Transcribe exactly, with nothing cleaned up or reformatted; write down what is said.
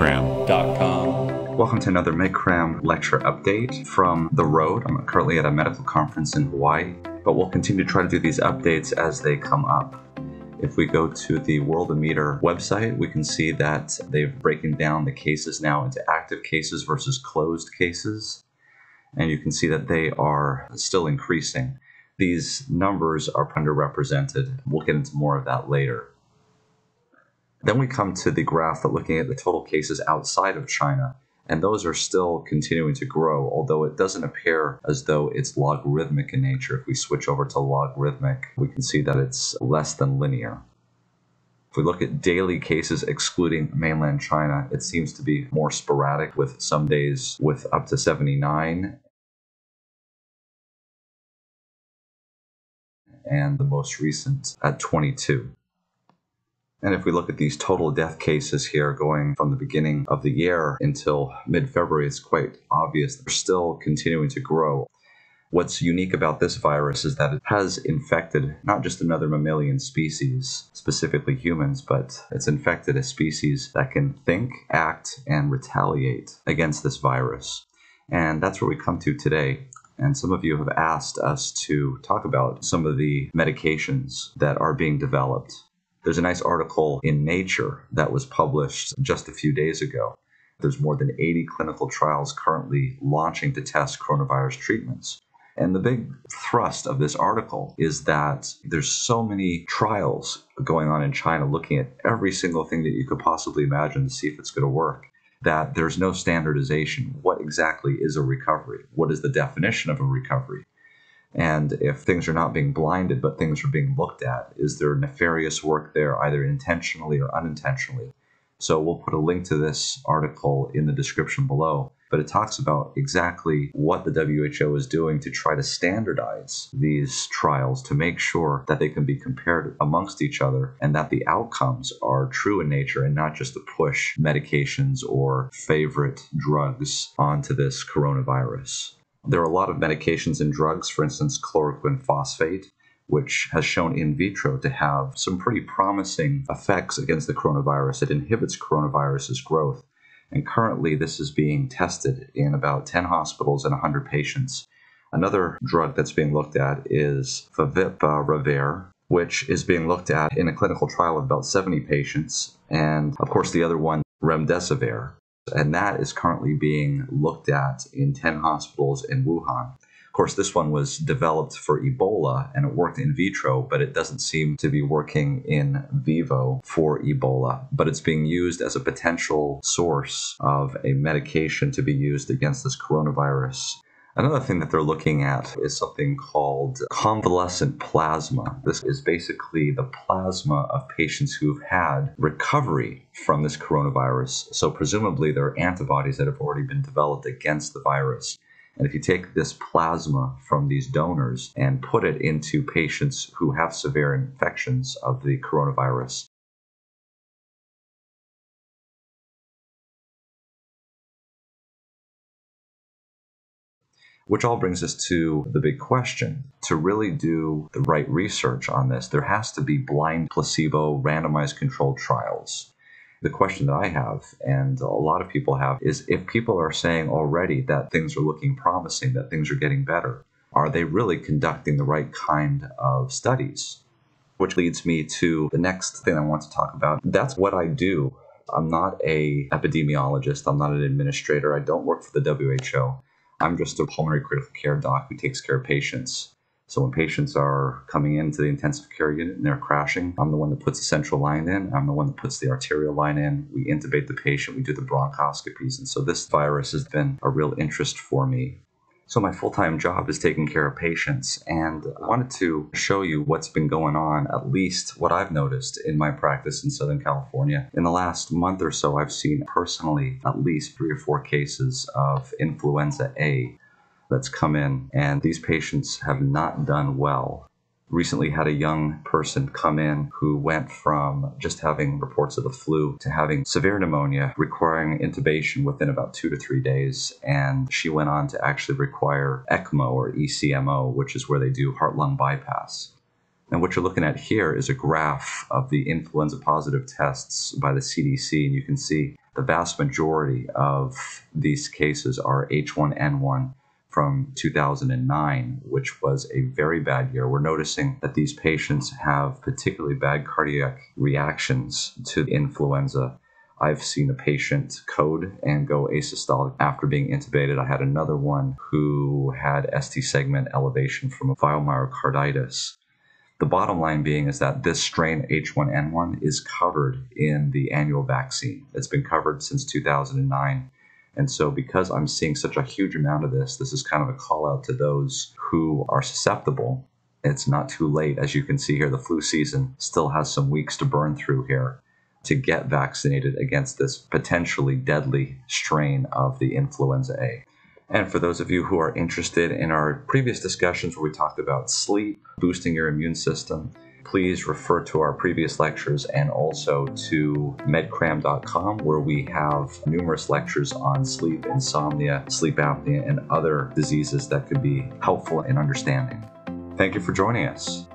medcram dot com. Welcome to another MedCram lecture update from the road. I'm currently at a medical conference in Hawaii, but we'll continue to try to do these updates as they come up. If we go to the Worldometer website, we can see that they've broken down the cases now into active cases versus closed cases. And you can see that they are still increasing. These numbers are underrepresented. We'll get into more of that later. Then we come to the graph that looking at the total cases outside of China, and those are still continuing to grow, although it doesn't appear as though it's logarithmic in nature. If we switch over to logarithmic, we can see that it's less than linear. If we look at daily cases excluding mainland China, it seems to be more sporadic, with some days with up to seventy-nine. And the most recent at twenty-two. And if we look at these total death cases here going from the beginning of the year until mid-February, it's quite obvious they're still continuing to grow. What's unique about this virus is that it has infected not just another mammalian species, specifically humans, but it's infected a species that can think, act, and retaliate against this virus. And that's where we come to today. And some of you have asked us to talk about some of the medications that are being developed. There's a nice article in Nature that was published just a few days ago. There's more than eighty clinical trials currently launching to test coronavirus treatments. And the big thrust of this article is that there's so many trials going on in China looking at every single thing that you could possibly imagine to see if it's going to work, that there's no standardization. What exactly is a recovery? What is the definition of a recovery? And if things are not being blinded, but things are being looked at, is there nefarious work there, either intentionally or unintentionally? So we'll put a link to this article in the description below, but it talks about exactly what the W H O is doing to try to standardize these trials to make sure that they can be compared amongst each other and that the outcomes are true in nature and not just to push medications or favorite drugs onto this coronavirus. There are a lot of medications and drugs, for instance, chloroquine phosphate, which has shown in vitro to have some pretty promising effects against the coronavirus. It inhibits coronavirus's growth. And currently, this is being tested in about ten hospitals and one hundred patients. Another drug that's being looked at is favipiravir, which is being looked at in a clinical trial of about seventy patients. And, of course, the other one, Remdesivir. And that is currently being looked at in ten hospitals in Wuhan. Of course, this one was developed for Ebola, and it worked in vitro, but it doesn't seem to be working in vivo for Ebola. But it's being used as a potential source of a medication to be used against this coronavirus. Another thing that they're looking at is something called convalescent plasma. This is basically the plasma of patients who've had recovery from this coronavirus. So presumably there are antibodies that have already been developed against the virus. And if you take this plasma from these donors and put it into patients who have severe infections of the coronavirus, which all brings us to the big question. To really do the right research on this, there has to be blind placebo randomized controlled trials. The question that I have, and a lot of people have, is if people are saying already that things are looking promising, that things are getting better, are they really conducting the right kind of studies? Which leads me to the next thing I want to talk about. That's what I do. I'm not an epidemiologist. I'm not an administrator. I don't work for the W H O. I'm just a pulmonary critical care doc who takes care of patients. So when patients are coming into the intensive care unit and they're crashing, I'm the one that puts the central line in. I'm the one that puts the arterial line in. We intubate the patient. We do the bronchoscopies. And so this virus has been a real interest for me. So my full-time job is taking care of patients. And I wanted to show you what's been going on, at least what I've noticed in my practice in Southern California. In the last month or so, I've seen personally at least three or four cases of influenza A that's come in, and these patients have not done well. Recently had a young person come in who went from just having reports of the flu to having severe pneumonia, requiring intubation within about two to three days, and she went on to actually require ECMO or E C M O, which is where they do heart-lung bypass. And what you're looking at here is a graph of the influenza positive tests by the C D C, and you can see the vast majority of these cases are H one N one from two thousand nine, which was a very bad year. We're noticing that these patients have particularly bad cardiac reactions to influenza. I've seen a patient code and go asystolic after being intubated. I had another one who had S T segment elevation from a myomyocarditis. The bottom line being is that this strain H one N one is covered in the annual vaccine. It's been covered since two thousand nine. And so because I'm seeing such a huge amount of this, this is kind of a call out to those who are susceptible. It's not too late. As you can see here, the flu season still has some weeks to burn through here to get vaccinated against this potentially deadly strain of the influenza A. And for those of you who are interested in our previous discussions where we talked about sleep, boosting your immune system, please refer to our previous lectures and also to medcram dot com, where we have numerous lectures on sleep, insomnia, sleep apnea, and other diseases that could be helpful in understanding. Thank you for joining us.